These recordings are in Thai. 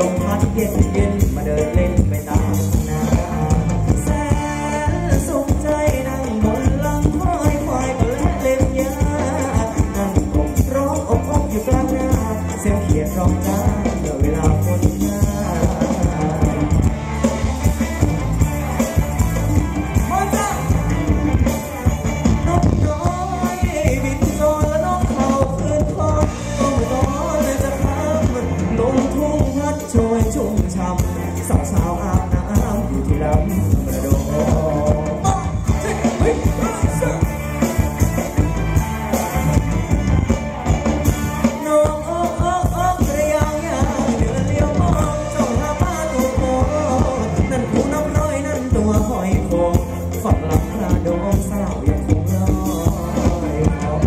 ลมพัดเย็นเย็นมาเดินเล่นไปตามทุ่งนาแสนสุขใจนั่งบนหลังควายควายก็และเล่นยานั่งกบร้องอบอบอยู่กลางนาเสียงเขียดร้องจ้าเวลาคนงานสาวอาบน้ำอยู่ที่ลำกระโดดน้องโอ้โอ้โอ้กระยางยางเดือดเลี้ยวมองจ้องหาป้าตัวโตนั่นหูน้ำร้อยนั่นตัวหอยโขงฝักหลังกระโดดสาวยังคงลอยเขียว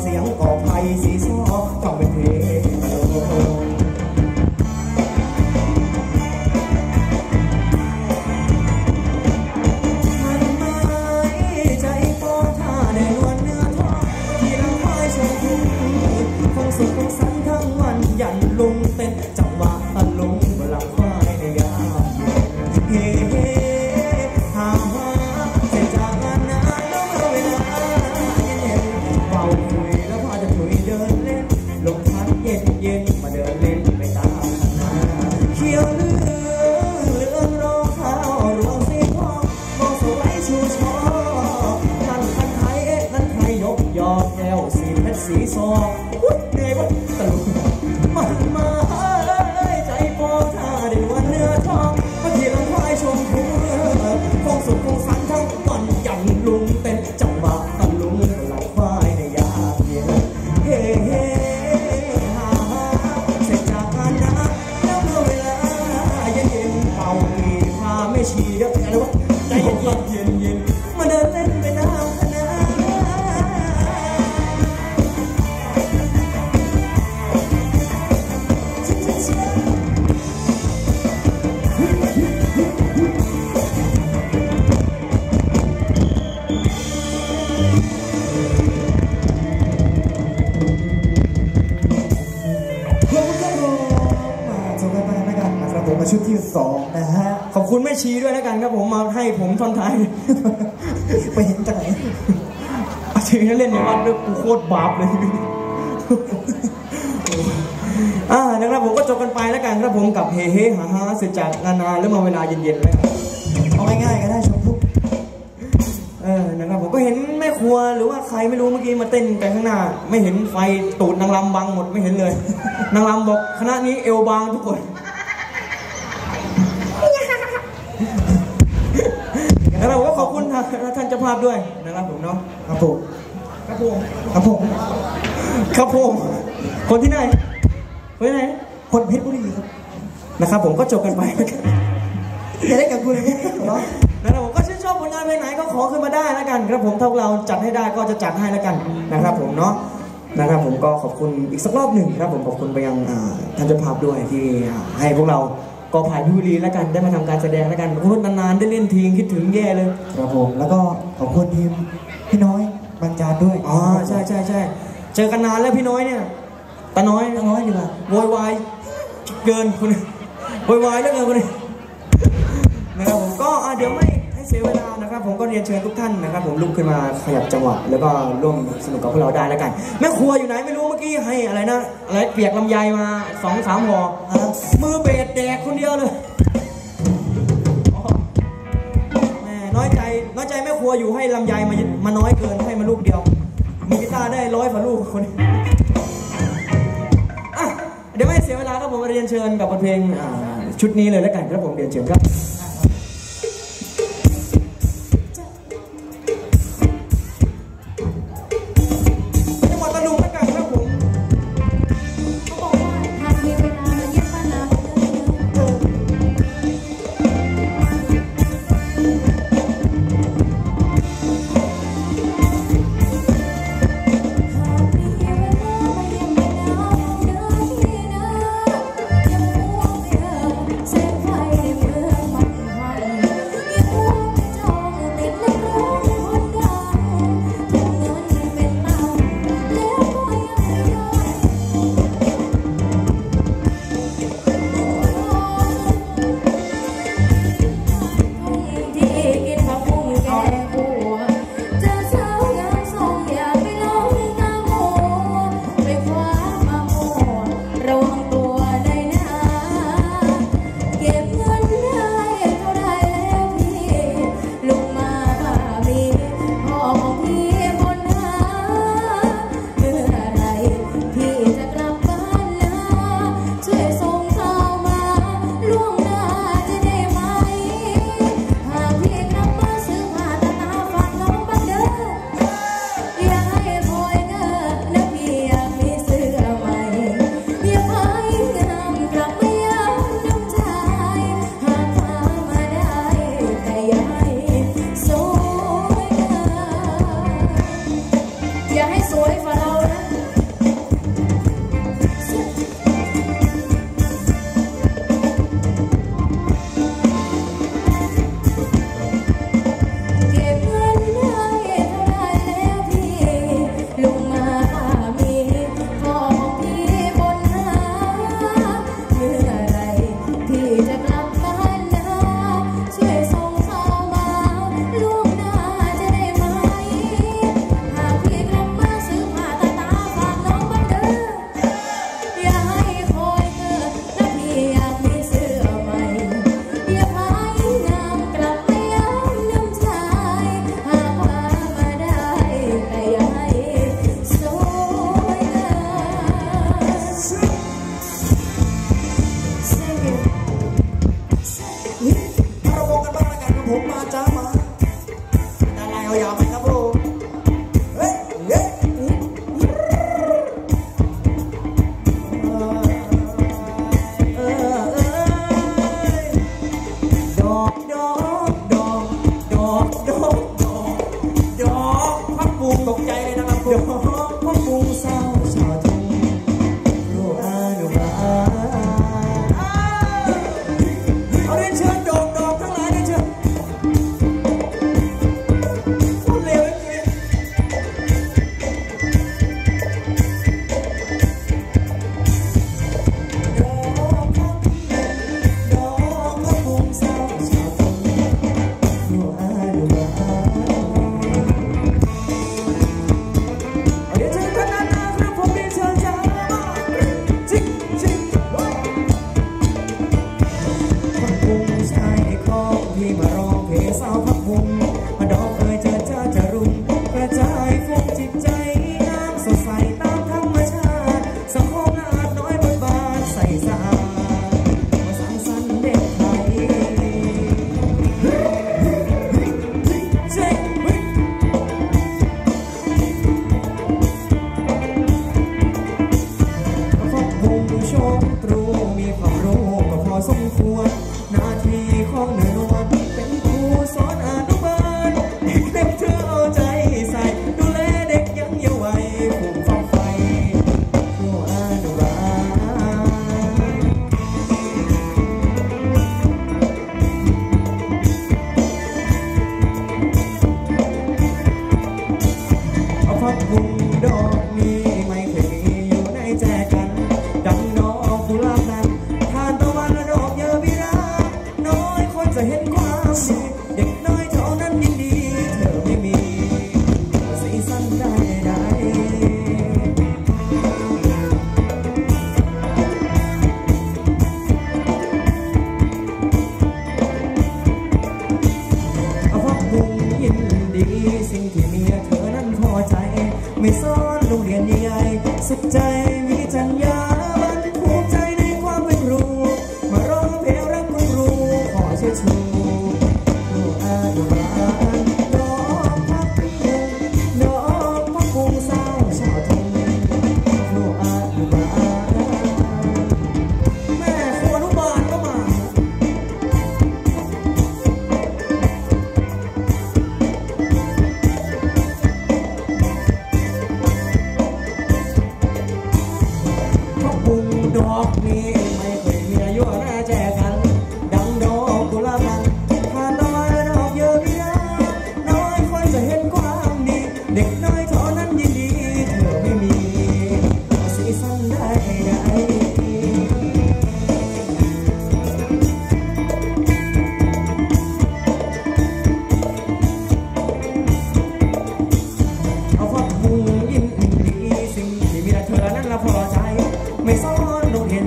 เสียงออกไทยสีซอเข้าเป็นเพลงมันไม่ใจปอท่าในนวลเนื้อทองที่เราคอยชมคุ้มคงสุขคงสันทั้งวันยันลุงเต้นจังหวะตะลุงบนหลังควายในยามเย็นสีซอวุ้ยเหนื่อยวุ้ยตลกมันมาใจปอท่าได้วันเนื้อทองเมื่อกี้ลำควายชมพูคงสุขคงสันทั้งวันยันลุงเต้นจังหวะตะลุงลำควายในยามเย็นเฮ้เฮ้ฮ่าฮ่าเสร็จจากการนะแล้วเมื่อเวลาเย็นเย็นเป่ามีพาไม่ชี้แล้วอะไรวะใจเย็นเย็นเย็นมาเดินเล่นไปนะชุดที่สองนะฮะขอบคุณแม่ชีด้วยแล้วกันครับผมมาให้ผมท่อนท้ายไปเห็นจากไหนอาชีพนั้นเล่นในวัดด้วยกูโคตรบาปเลยนะครับผมก็จบกันไปแล้วกันครับผมกับเฮ้เฮ้ฮ่าฮ่าเสร็จจากนานาแล้วมาเวลาเย็นๆแล้วเอาง่ายๆก็ได้ชมทุกนะครับผมก็เห็นแม่ครัวหรือว่าใครไม่รู้เมื่อกี้มาเต้นไปข้างหน้าไม่เห็นไฟตูดนางรำบังหมดไม่เห็นเลยนางรำบอกคณะนี้เอวบางทุกคนแล้วผมก็ขอบคุณท่านเจ้าภาพด้วยนะครับผมเนาะครับผมครับผมครับผมครับผมคนที่ไหนคนไหนคนเพชรบุรีครับนะครับผมก็จบกันไปจะได้กับคุณเลยเนาะนะครับผมก็ชื่นชอบผลงานเพลงไหนก็ขอขึ้นมาได้แล้วกันครับผมถ้าเราจัดให้ได้ก็จะจัดให้แล้วกันนะครับผมเนาะนะครับผมก็ขอบคุณอีกสักรอบหนึ่งครับผมขอบคุณไปยังท่านเจ้าภาพด้วยที่ให้พวกเราก็ผ่านพิบุรีแล้วกันได้มาทำการแสดงแล้วกันพูดนานๆได้เล่นทีคิดถึงแย่เลยครับผมแล้วก็ขอบคุณทีมพี่น้อยบรรจารด้วยอ๋อใช่ใช่ใช่เจอกันนานแล้วพี่น้อยเนี่ยตาน้อยดีกว่าโวยวายเกินคุณโวยวายแล้วเกินคุณนะครับผมก็เดี๋ยวไม่ให้เสียเวลานะครับผมก็เรียนเชิญทุกท่านนะครับผมลุกขึ้นมาขยับจังหวะแล้วก็ร่วมสนุกกับพวกเราได้แล้วกันแม่ครัวอยู่ไหนไม่รู้เมื่อกี้ให้อะไรนะอะไรเปียกลำไยมา 2-3 ห่อมือเบสแดกคนเดียวเลยแม่น้อยใจแม่ครัวอยู่ให้ลำไยมาน้อยเกินให้มาลูกเดียวมีกีตาร์ได้ร้อยฝ่าลูกคนนี้เดี๋ยวไม่เสียเวลาครับผมเรียนเชิญกับบทเพลงชุดนี้เลยแล้วกันครับผมเรียนเชิญครับ ที่มาร้องเพลงสาวพักวงมาดอกเคยเจอเจอจะรุ่งกระจายฟุ้งจิตใจน้ำสดใสตามธรรมชาติสังคมอาจน้อยบทบาทใส่สามาสร้างสรรค์เด็กไทยพักวงโชคตรูมีความรู้ก็พอสมควรหน้าที่ของหนึ่งไม่ซ้อนโรงเรียนใหญ่สุขใจมีจัญญาบันภูมิใจในความเป็นครูมาร้องเพลงรักของครูขอเชิดชูครูอาดุลาน้องพักภูมิน้องพักภูมิสาวชาวทุ่งครูอาดุลาแม่ครูอนุบาลก็มาดอกนี้ไม่เคยมีอายุน่าแจกันดังดอกกุหลาบนั้นผ่านมาดอกเยอะไม่ได้น้อยคนจะเห็นความดีเด็กน้อยเท่านั้นยินดีเธอไม่มีสีสันได้ไงเอาพักบุญยิ้มดีสิ่งที่มีแต่เธอนั้นละพอใจไม่ซ้อนยิ้ม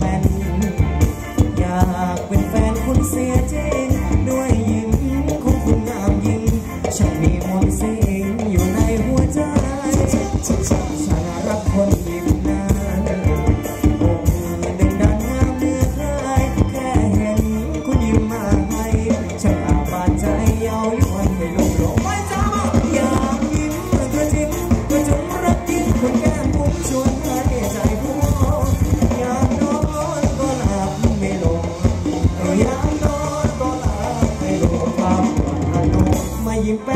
แป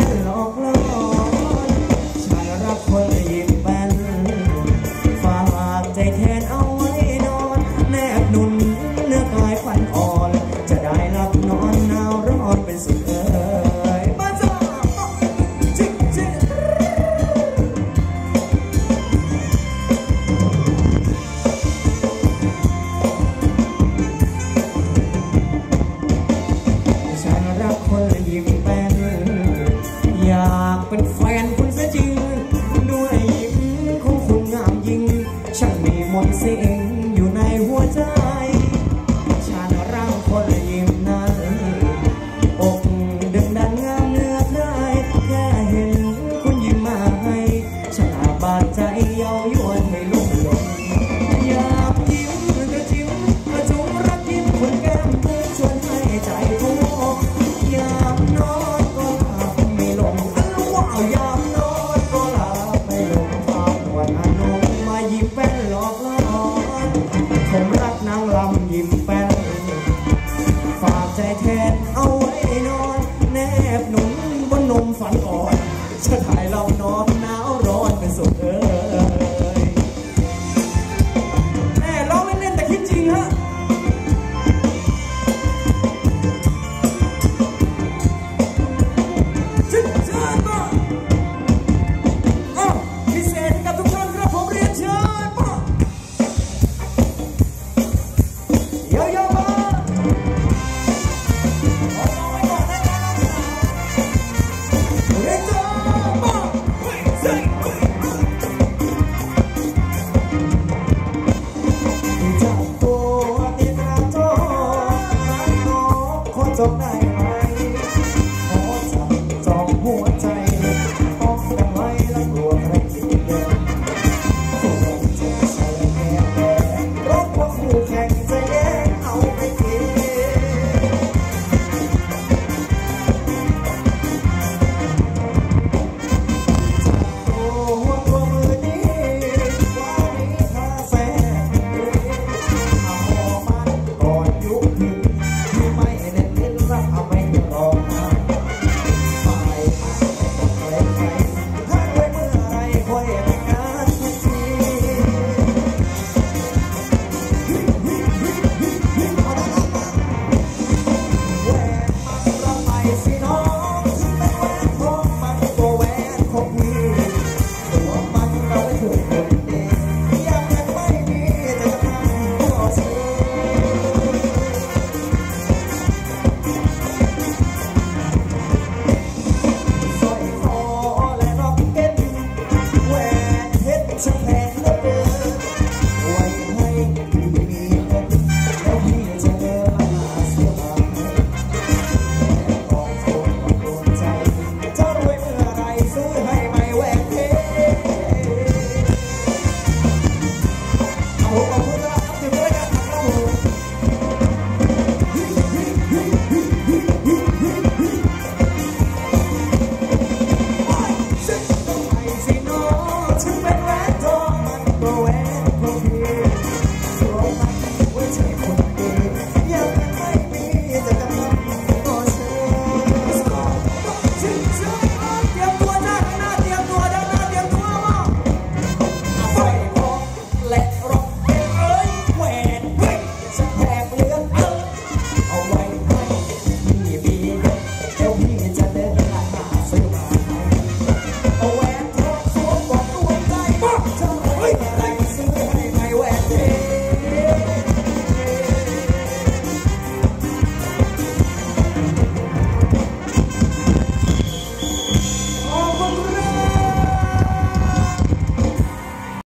้นหลอกล่อชายรักคนยิ้มแป้นฝากใจแทนเอาไว้นอนแนบนุ่นเนื้อกายฝันอ่อนจะได้รับนอนหนาวร้อนเป็นสุขเป็นแฟนคุณซะจริงด้วยยิ้มของคุณงามยิ่งช่างมีมนต์เสน่ห์